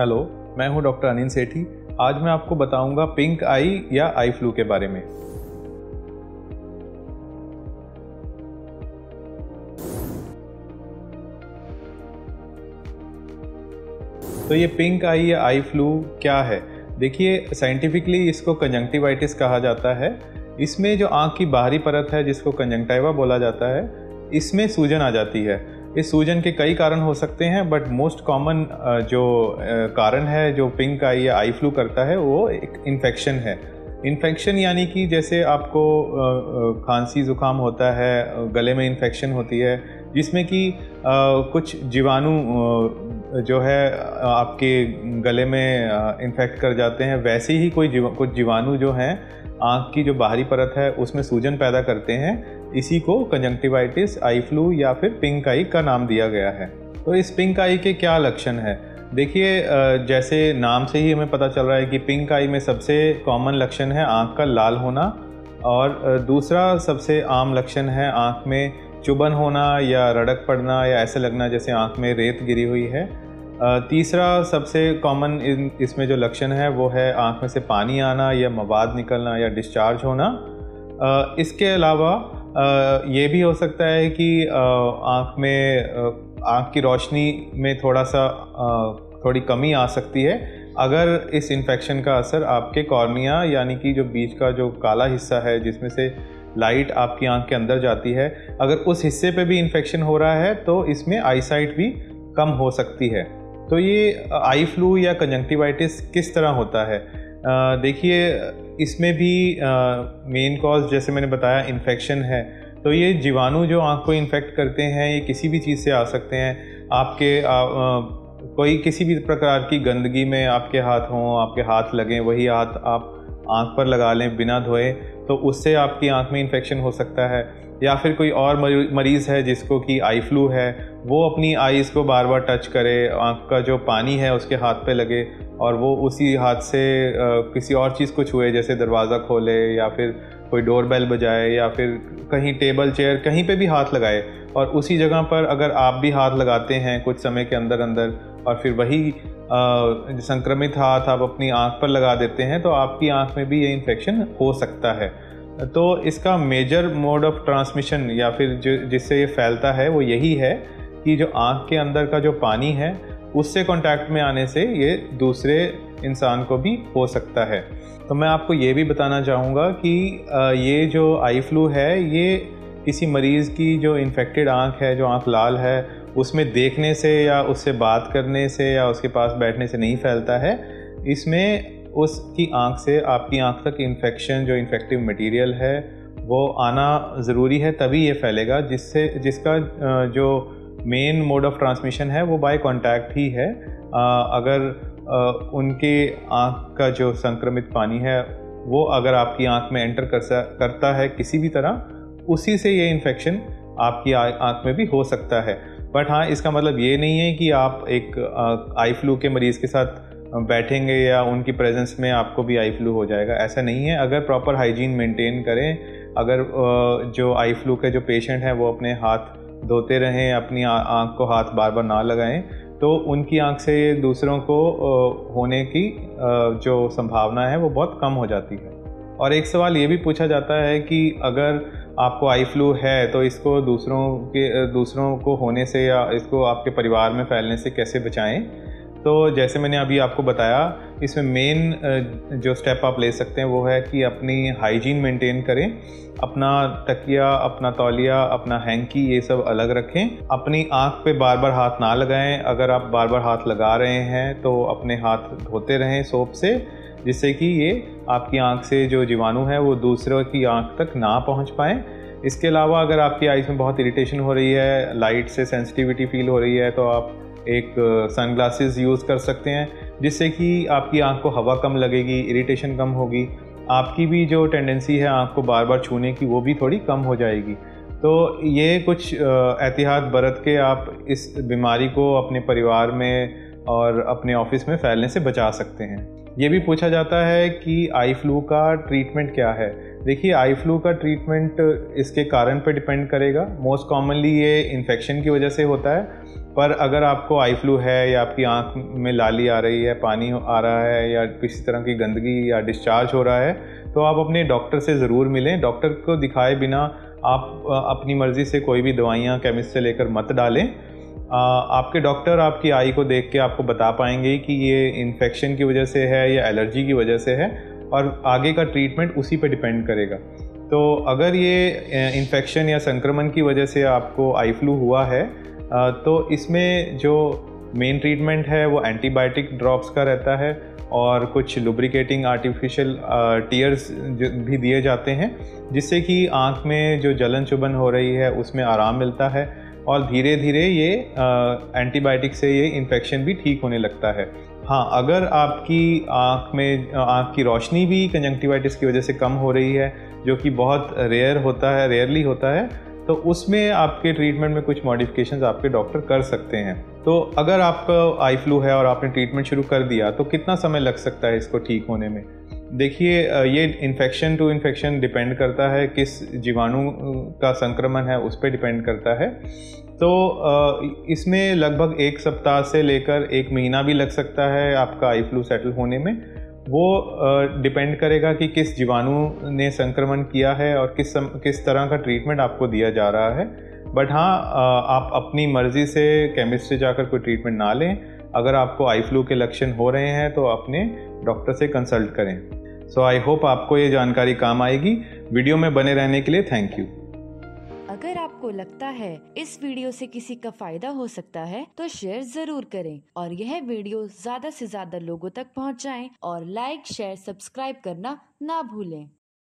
Hello, मैं हूं doctor Anil सेठी। आज मैं आपको बताऊंगा पिंक आई या आई फ्लू के बारे में। तो ये पिंक आई या आई फ्लू क्या है? देखिए, साइंटिफिकली इसको कंजंक्टिवाइटिस कहा जाता है। इसमें जो आँख की बाहरी परत है, जिसको कंजंक्टिवा बोला जाता है, इसमें सूजन आ जाती है। इस सूजन के कई कारण हो सकते हैं, बट मोस्ट कॉमन जो कारण है जो पिंक आई या आई फ्लू करता है वो एक इन्फेक्शन है। इन्फेक्शन यानी कि जैसे आपको खांसी ज़ुकाम होता है, गले में इन्फेक्शन होती है, जिसमें कि कुछ जीवाणु जो है आपके गले में इन्फेक्ट कर जाते हैं। वैसे ही कुछ जीवाणु जो हैं आँख की जो बाहरी परत है उसमें सूजन पैदा करते हैं। इसी को कंजंक्टिवाइटिस, आई फ्लू या फिर पिंक आई का नाम दिया गया है। तो इस पिंक आई के क्या लक्षण है? देखिए, जैसे नाम से ही हमें पता चल रहा है कि पिंक आई में सबसे कॉमन लक्षण है आँख का लाल होना, और दूसरा सबसे आम लक्षण है आँख में चुभन होना या रड़क पड़ना या ऐसे लगना जैसे आँख में रेत गिरी हुई है। तीसरा सबसे कॉमन इसमें जो लक्षण है वो है आँख में से पानी आना या मवाद निकलना या डिस्चार्ज होना। इसके अलावा ये भी हो सकता है कि आँख की रोशनी में थोड़ी कमी आ सकती है, अगर इस इन्फेक्शन का असर आपके कॉर्निया यानी कि जो बीच का जो काला हिस्सा है जिसमें से लाइट आपकी आँख के अंदर जाती है, अगर उस हिस्से पे भी इन्फेक्शन हो रहा है तो इसमें आईसाइट भी कम हो सकती है। तो ये आई फ्लू या कंजंक्टिवाइटिस किस तरह होता है? देखिए, इसमें भी मेन कॉज जैसे मैंने बताया इन्फेक्शन है। तो ये जीवाणु जो आँख को इन्फेक्ट करते हैं ये किसी भी चीज़ से आ सकते हैं। आपके कोई किसी भी प्रकार की गंदगी में आपके हाथ हों, आपके हाथ लगें, वही हाथ आप आँख पर लगा लें बिना धोए, तो उससे आपकी आँख में इन्फेक्शन हो सकता है। या फिर कोई और मरीज़ है जिसको कि आई फ्लू है, वो अपनी आईज़ को बार बार टच करे, आँख का जो पानी है उसके हाथ पे लगे और वो उसी हाथ से किसी और चीज़ को छुए, जैसे दरवाज़ा खोले या फिर कोई डोरबेल बजाए या फिर कहीं टेबल चेयर कहीं पे भी हाथ लगाए, और उसी जगह पर अगर आप भी हाथ लगाते हैं कुछ समय के अंदर अंदर और फिर वही संक्रमित हाथ आप अपनी आँख पर लगा देते हैं, तो आपकी आँख में भी ये इन्फेक्शन हो सकता है। तो इसका मेजर मोड ऑफ ट्रांसमिशन या फिर जिससे ये फैलता है वो यही है कि जो आँख के अंदर का जो पानी है उससे कांटेक्ट में आने से ये दूसरे इंसान को भी हो सकता है। तो मैं आपको ये भी बताना चाहूँगा कि ये जो आई फ्लू है ये किसी मरीज़ की जो इन्फेक्टेड आँख है, जो आँख लाल है, उसमें देखने से या उससे बात करने से या उसके पास बैठने से नहीं फैलता है। इसमें उसकी आँख से आपकी आँख तक इन्फेक्शन, जो इन्फेक्टिव मटेरियल है, वो आना ज़रूरी है, तभी ये फैलेगा। जिसका जो मेन मोड ऑफ ट्रांसमिशन है वो बाय कांटेक्ट ही है। अगर उनके आँख का जो संक्रमित पानी है वो अगर आपकी आँख में एंटर करता है किसी भी तरह, उसी से ये इन्फेक्शन आपकी आँख में भी हो सकता है। बट हाँ, इसका मतलब ये नहीं है कि आप एक आई फ्लू के मरीज़ के साथ बैठेंगे या उनकी प्रेजेंस में आपको भी आई फ्लू हो जाएगा, ऐसा नहीं है। अगर प्रॉपर हाइजीन मेंटेन करें, अगर जो आई फ्लू के जो पेशेंट हैं वो अपने हाथ धोते रहें, अपनी आँख को हाथ बार बार ना लगाएं, तो उनकी आँख से दूसरों को होने की जो संभावना है वो बहुत कम हो जाती है। और एक सवाल ये भी पूछा जाता है कि अगर आपको आई फ्लू है तो इसको दूसरों को होने से या इसको आपके परिवार में फैलने से कैसे बचाएं? तो जैसे मैंने अभी आपको बताया, इसमें मेन जो स्टेप आप ले सकते हैं वो है कि अपनी हाइजीन मेंटेन करें। अपना तकिया, अपना तौलिया, अपना हैंकी, ये सब अलग रखें। अपनी आँख पे बार बार हाथ ना लगाएं। अगर आप बार बार हाथ लगा रहे हैं तो अपने हाथ धोते रहें सोप से, जिससे कि ये आपकी आँख से जो जीवाणु है वो दूसरों की आँख तक ना पहुँच पाएँ। इसके अलावा अगर आपकी आईज़ में बहुत इरिटेशन हो रही है, लाइट से सेंसिटिविटी फील हो रही है, तो आप एक सनग्लासेस यूज़ कर सकते हैं, जिससे कि आपकी आँख को हवा कम लगेगी, इरिटेशन कम होगी, आपकी भी जो टेंडेंसी है आँख को बार बार छूने की वो भी थोड़ी कम हो जाएगी। तो ये कुछ एहतियात बरत के आप इस बीमारी को अपने परिवार में और अपने ऑफिस में फैलने से बचा सकते हैं। ये भी पूछा जाता है कि आई फ्लू का ट्रीटमेंट क्या है? देखिए, आई फ्लू का ट्रीटमेंट इसके कारण पर डिपेंड करेगा। मोस्ट कॉमनली ये इन्फेक्शन की वजह से होता है, पर अगर आपको आई फ्लू है या आपकी आंख में लाली आ रही है, पानी आ रहा है या किसी तरह की गंदगी या डिस्चार्ज हो रहा है, तो आप अपने डॉक्टर से ज़रूर मिलें। डॉक्टर को दिखाए बिना आप अपनी मर्ज़ी से कोई भी दवाइयाँ केमिस्ट से लेकर मत डालें। आपके डॉक्टर आपकी आई को देख के आपको बता पाएंगे कि ये इन्फेक्शन की वजह से है या एलर्जी की वजह से है, और आगे का ट्रीटमेंट उसी पे डिपेंड करेगा। तो अगर ये इन्फेक्शन या संक्रमण की वजह से आपको आई फ्लू हुआ है तो इसमें जो मेन ट्रीटमेंट है वो एंटीबायोटिक ड्रॉप्स का रहता है, और कुछ लुब्रिकेटिंग आर्टिफिशियल टीयर्स भी दिए जाते हैं, जिससे कि आँख में जो जलन चुभन हो रही है उसमें आराम मिलता है, और धीरे धीरे ये एंटीबायोटिक से ये इन्फेक्शन भी ठीक होने लगता है। हाँ, अगर आपकी आँख की रोशनी भी कंजंक्टिवाइटिस की वजह से कम हो रही है, जो कि बहुत रेयरली होता है, तो उसमें आपके ट्रीटमेंट में कुछ मॉडिफिकेशंस आपके डॉक्टर कर सकते हैं। तो अगर आपका आई फ्लू है और आपने ट्रीटमेंट शुरू कर दिया तो कितना समय लग सकता है इसको ठीक होने में? देखिए, ये इन्फेक्शन टू इन्फेक्शन डिपेंड करता है, किस जीवाणु का संक्रमण है उस पर डिपेंड करता है। तो इसमें लगभग 1 सप्ताह से लेकर 1 महीना भी लग सकता है आपका आई फ्लू सेटल होने में। वो डिपेंड करेगा कि किस जीवाणु ने संक्रमण किया है और किस तरह का ट्रीटमेंट आपको दिया जा रहा है। बट हाँ, आप अपनी मर्ज़ी से केमिस्ट से जाकर कोई ट्रीटमेंट ना लें। अगर आपको आई फ्लू के लक्षण हो रहे हैं तो अपने डॉक्टर से कंसल्ट करें। सो आई होप आपको ये जानकारी काम आएगी। वीडियो में बने रहने के लिए थैंक यू। अगर आपको लगता है इस वीडियो से किसी का फायदा हो सकता है तो शेयर जरूर करें, और यह वीडियो ज्यादा से ज्यादा लोगों तक पहुंचाएं, और लाइक शेयर सब्सक्राइब करना ना भूलें।